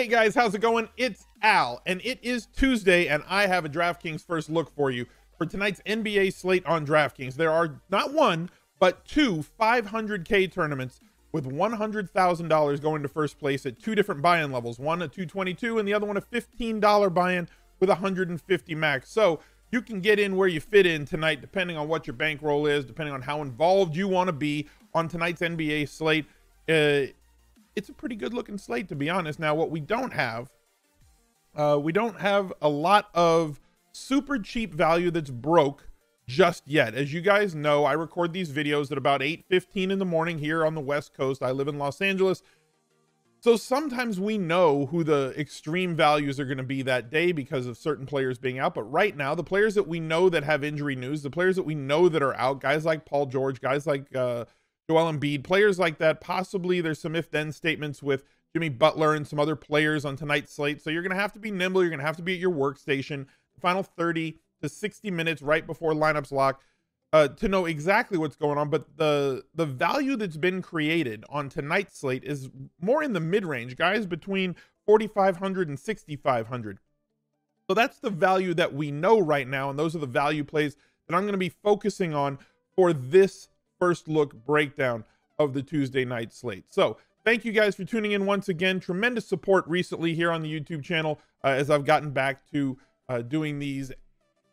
Hey guys, how's it going? It's Al, and it is Tuesday, and I have a DraftKings first look for you for tonight's NBA slate on DraftKings. There are not one, but two 500K tournaments with $100,000 going to first place at two different buy-in levels, one a $222 and the other one a $15 buy-in with 150 max. So you can get in where you fit in tonight, depending on what your bankroll is, depending on how involved you want to be on tonight's NBA slate. It's a pretty good looking slate, to be honest. Now, what we don't have a lot of super cheap value that's broke just yet. As you guys know, I record these videos at about 8:15 in the morning here on the West Coast. I live in Los Angeles. So sometimes we know who the extreme values are going to be that day because of certain players being out. But right now, the players that we know that have injury news, the players that we know that are out, guys like Paul George, guys like Joel Embiid, players like that. Possibly there's some if-then statements with Jimmy Butler and some other players on tonight's slate. So you're going to have to be nimble. You're going to have to be at your workstation. The final 30 to 60 minutes right before lineups lock to know exactly what's going on. But the value that's been created on tonight's slate is more in the mid-range, guys, between 4,500 and 6,500. So that's the value that we know right now, and those are the value plays that I'm going to be focusing on for this first look breakdown of the Tuesday night slate. So thank you guys for tuning in once again. Tremendous support recently here on the YouTube channel as I've gotten back to doing these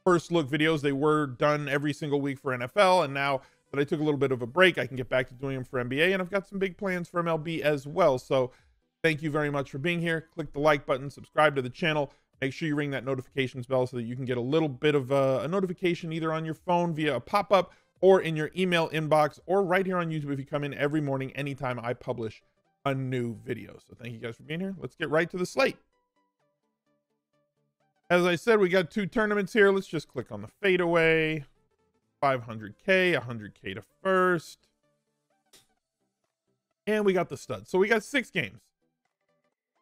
first look videos. They were done every single week for NFL, and now that I took a little bit of a break, I can get back to doing them for NBA, and I've got some big plans for MLB as well. So thank you very much for being here. Click the like button, subscribe to the channel, make sure you ring that notifications bell so that you can get a little bit of a notification either on your phone via a pop-up or in your email inbox or right here on YouTube if you come in every morning anytime I publish a new video. So thank you guys for being here. Let's get right to the slate. As I said, we got two tournaments here. Let's just click on the fadeaway. 500K, 100K to first. And we got the studs. So we got six games.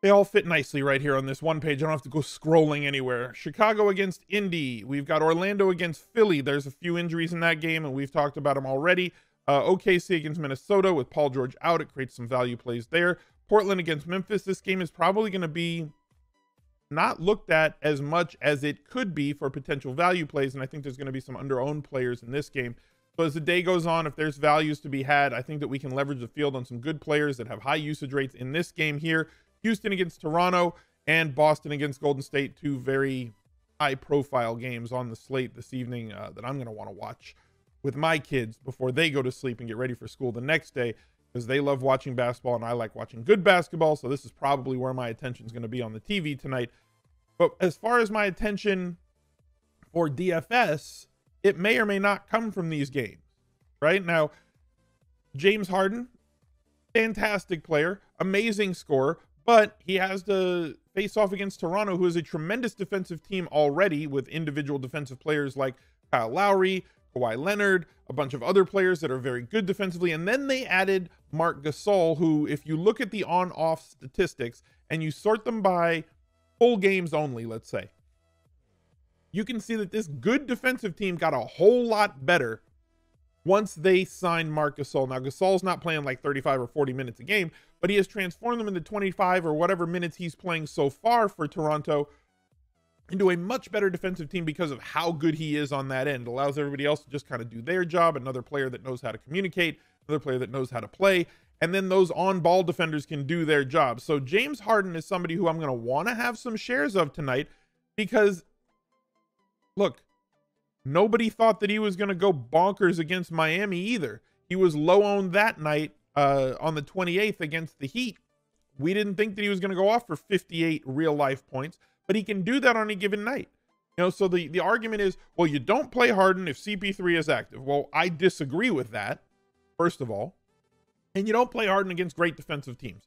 They all fit nicely right here on this one page. I don't have to go scrolling anywhere. Chicago against Indy. We've got Orlando against Philly. There's a few injuries in that game, and we've talked about them already. OKC against Minnesota with Paul George out. It creates some value plays there. Portland against Memphis. This game is probably going to be not looked at as much as it could be for potential value plays, and I think there's going to be some under-owned players in this game. So as the day goes on, if there's values to be had, I think that we can leverage the field on some good players that have high usage rates in this game here. Houston against Toronto and Boston against Golden State, two very high-profile games on the slate this evening that I'm going to want to watch with my kids before they go to sleep and get ready for school the next day because they love watching basketball and I like watching good basketball, so this is probably where my attention is going to be on the TV tonight. But as far as my attention for DFS, it may or may not come from these games. Right now, James Harden, fantastic player, amazing scorer, but he has to face off against Toronto, who is a tremendous defensive team already with individual defensive players like Kyle Lowry, Kawhi Leonard, a bunch of other players that are very good defensively. And then they added Marc Gasol, who, if you look at the on-off statistics and you sort them by full games only, let's say, you can see that this good defensive team got a whole lot better once they signed Marc Gasol. Now, Gasol's not playing like 35 or 40 minutes a game, but he has transformed them into 25 or whatever minutes he's playing so far for Toronto into a much better defensive team because of how good he is on that end. It allows everybody else to just kind of do their job. Another player that knows how to communicate, another player that knows how to play, and then those on-ball defenders can do their job. So James Harden is somebody who I'm going to want to have some shares of tonight because, look, nobody thought that he was going to go bonkers against Miami either. He was low-owned that night on the 28th against the Heat. We didn't think that he was going to go off for 58 real-life points, but he can do that on any given night. You know, so the argument is, well, you don't play Harden if CP3 is active. Well, I disagree with that, first of all. And you don't play Harden against great defensive teams.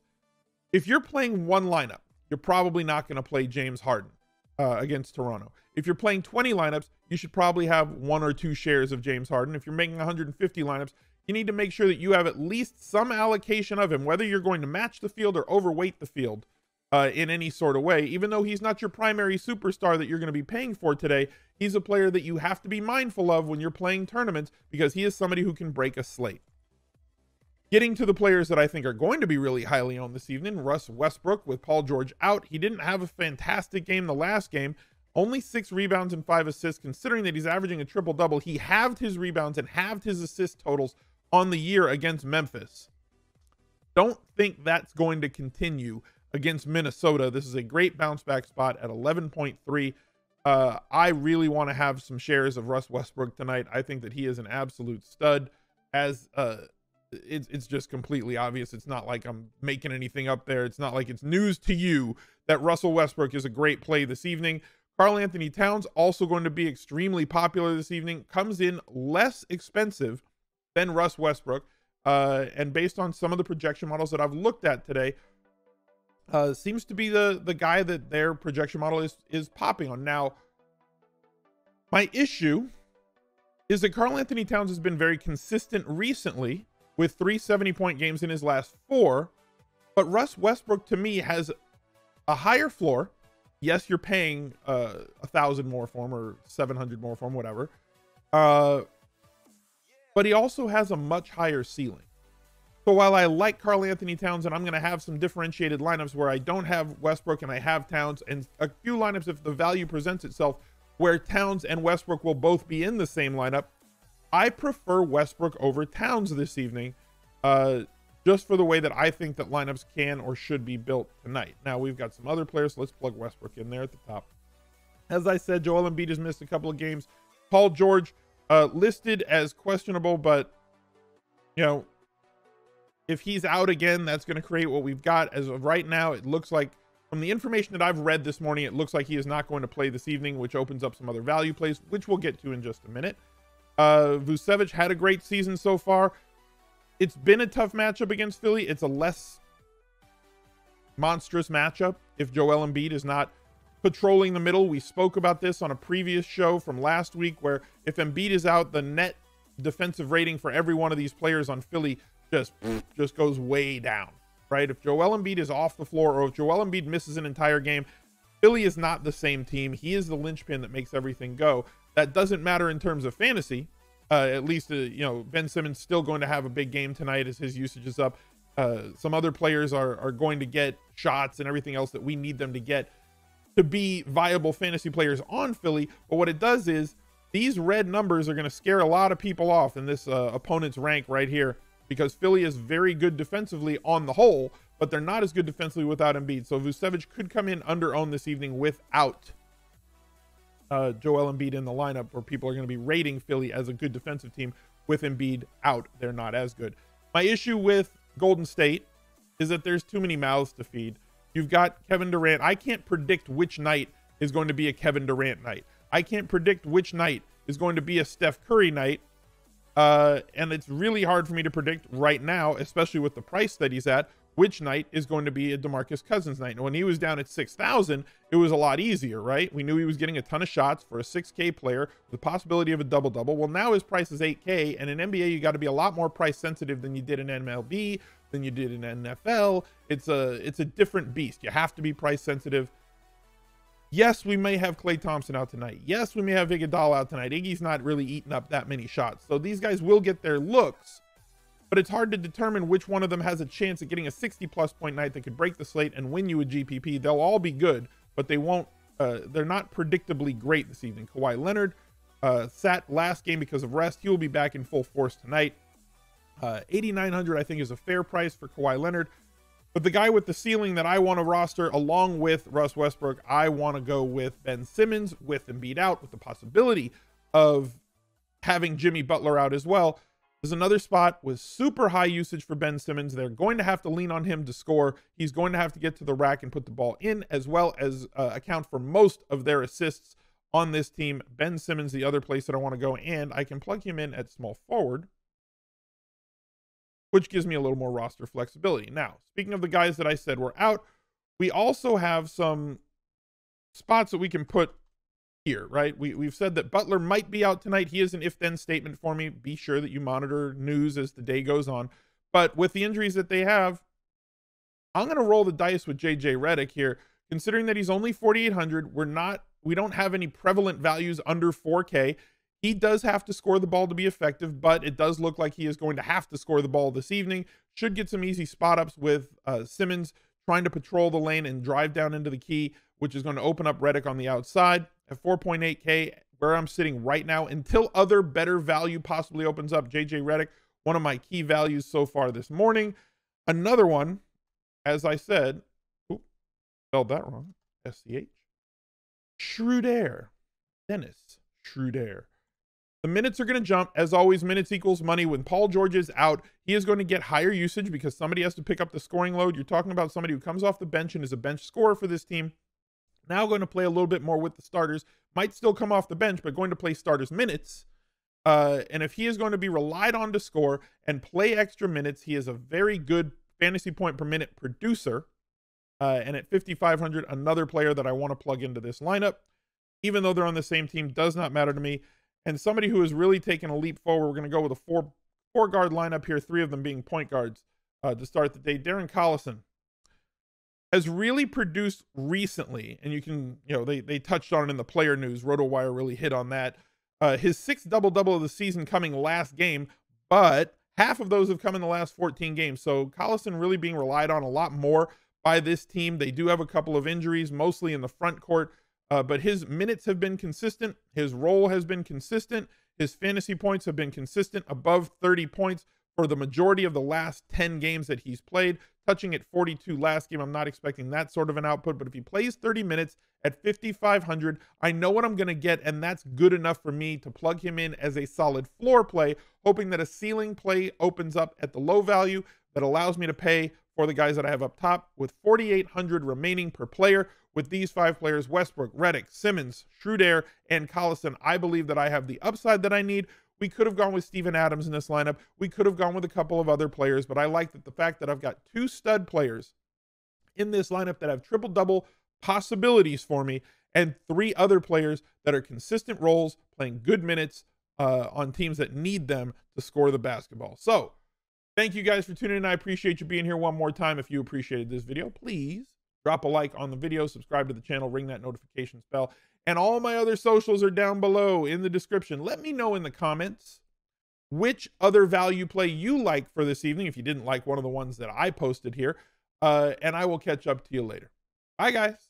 If you're playing one lineup, you're probably not going to play James Harden against Toronto. If you're playing 20 lineups, you should probably have one or two shares of James Harden. If you're making 150 lineups, you need to make sure that you have at least some allocation of him, whether you're going to match the field or overweight the field in any sort of way. Even though he's not your primary superstar that you're going to be paying for today, he's a player that you have to be mindful of when you're playing tournaments because he is somebody who can break a slate. Getting to the players that I think are going to be really highly owned this evening, Russ Westbrook with Paul George out. He didn't have a fantastic game the last game. Only 6 rebounds and 5 assists, considering that he's averaging a triple-double. He halved his rebounds and halved his assist totals on the year against Memphis. Don't think that's going to continue against Minnesota. This is a great bounce-back spot at 11.3. I really want to have some shares of Russ Westbrook tonight. I think that he is an absolute stud. As it's just completely obvious. It's not like I'm making anything up there. It's not like it's news to you that Russell Westbrook is a great play this evening. Karl-Anthony Towns, also going to be extremely popular this evening, comes in less expensive than Russ Westbrook. And based on some of the projection models that I've looked at today, seems to be the guy that their projection model is popping on. Now, my issue is that Karl-Anthony Towns has been very consistent recently with 3 70-point games in his last 4, but Russ Westbrook to me has a higher floor. Yes, you're paying 1,000 more for him or 700 more for him, whatever. But he also has a much higher ceiling. So while I like Karl-Anthony Towns and I'm going to have some differentiated lineups where I don't have Westbrook and I have Towns, and a few lineups if the value presents itself where Towns and Westbrook will both be in the same lineup, I prefer Westbrook over Towns this evening, just for the way that I think that lineups can or should be built tonight. Now, we've got some other players. So let's plug Westbrook in there at the top. As I said, Joel Embiid has missed a couple of games. Paul George listed as questionable, but, you know, if he's out again, that's going to create what we've got. As of right now, it looks like, from the information that I've read this morning, it looks like he is not going to play this evening, which opens up some other value plays, which we'll get to in just a minute. Vucevic had a great season so far. It's been a tough matchup against Philly. It's a less monstrous matchup if Joel Embiid is not patrolling the middle. We spoke about this on a previous show from last week, where if Embiid is out, the net defensive rating for every one of these players on Philly just goes way down, right? If Joel Embiid is off the floor, or if Joel Embiid misses an entire game, Philly is not the same team. He is the linchpin that makes everything go. That doesn't matter in terms of fantasy. At least, you know, Ben Simmons still going to have a big game tonight as his usage is up. Some other players are going to get shots and everything else that we need them to get to be viable fantasy players on Philly. But what it does is these red numbers are going to scare a lot of people off in this opponent's rank right here, because Philly is very good defensively on the whole, but they're not as good defensively without Embiid. So Vucevic could come in under-owned this evening without Joel Embiid in the lineup, where people are going to be rating Philly as a good defensive team. With Embiid out, they're not as good. My issue with Golden State is that there's too many mouths to feed. You've got Kevin Durant. I can't predict which night is going to be a Kevin Durant night. I can't predict which night is going to be a Steph Curry night. And it's really hard for me to predict right now, especially with the price that he's at, which night is going to be a DeMarcus Cousins night. And when he was down at 6,000, it was a lot easier, right? We knew he was getting a ton of shots for a 6K player with the possibility of a double-double. Well, now his price is 8K, and in NBA, you got to be a lot more price-sensitive than you did in MLB, than you did in NFL. It's a different beast. You have to be price-sensitive. Yes, we may have Klay Thompson out tonight. Yes, we may have Iguodala out tonight. Iggy's not really eating up that many shots. So these guys will get their looks, but it's hard to determine which one of them has a chance at getting a 60-plus point night that could break the slate and win you a GPP. They'll all be good, but they won't. They're not predictably great this evening. Kawhi Leonard sat last game because of rest. He will be back in full force tonight. 8,900, I think, is a fair price for Kawhi Leonard. But the guy with the ceiling that I want to roster along with Russ Westbrook, I want to go with Ben Simmons with Embiid out, with the possibility of having Jimmy Butler out as well. There's another spot with super high usage for Ben Simmons. They're going to have to lean on him to score. He's going to have to get to the rack and put the ball in, as well as account for most of their assists on this team. Ben Simmons, the other place that I want to go, and I can plug him in at small forward, which gives me a little more roster flexibility. Now, speaking of the guys that I said were out, we also have some spots that we can put here, right? We've said that Butler might be out tonight. He is an if-then statement for me. Be sure that you monitor news as the day goes on. But with the injuries that they have, I'm going to roll the dice with JJ Redick here. Considering that he's only 4,800, we don't have any prevalent values under 4K. He does have to score the ball to be effective, but it does look like he is going to have to score the ball this evening. Should get some easy spot ups with Simmons trying to patrol the lane and drive down into the key, which is going to open up Redick on the outside at 4.8K, where I'm sitting right now until other better value possibly opens up. JJ Redick, one of my key values so far this morning. Another one, as I said, oops, spelled that wrong, S-C-H, Schroder, Dennis Schroder. The minutes are going to jump. As always, minutes equals money. When Paul George is out, he is going to get higher usage because somebody has to pick up the scoring load. You're talking about somebody who comes off the bench and is a bench scorer for this team. Now going to play a little bit more with the starters. Might still come off the bench, but going to play starters minutes. And if he is going to be relied on to score and play extra minutes, he is a very good fantasy point per minute producer. And at 5,500, another player that I want to plug into this lineup, even though they're on the same team, does not matter to me. And somebody who has really taken a leap forward, we're going to go with a four-guard lineup here, three of them being point guards to start the day. Darren Collison has really produced recently, and you can, you know, they touched on it in the player news. RotoWire really hit on that. His sixth double-double of the season coming last game, but half of those have come in the last 14 games. So Collison really being relied on a lot more by this team. They do have a couple of injuries, mostly in the front court. But his minutes have been consistent. His role has been consistent. His fantasy points have been consistent, above 30 points for the majority of the last 10 games that he's played, touching at 42 last game. I'm not expecting that sort of an output, but if he plays 30 minutes at 5,500, I know what I'm going to get, and that's good enough for me to plug him in as a solid floor play, hoping that a ceiling play opens up at the low value that allows me to pay for the guys that I have up top, with 4,800 remaining per player. With these five players, Westbrook, Redick, Simmons, Schroder, and Collison, I believe that I have the upside that I need. We could have gone with Steven Adams in this lineup. We could have gone with a couple of other players, but I like that the fact that I've got two stud players in this lineup that have triple-double possibilities for me, and three other players that are consistent roles, playing good minutes on teams that need them to score the basketball. So, thank you guys for tuning in. I appreciate you being here one more time. If you appreciated this video, please drop a like on the video, subscribe to the channel, ring that notifications bell, and all my other socials are down below in the description. Let me know in the comments which other value play you like for this evening, if you didn't like one of the ones that I posted here, and I will catch up to you later. Bye, guys.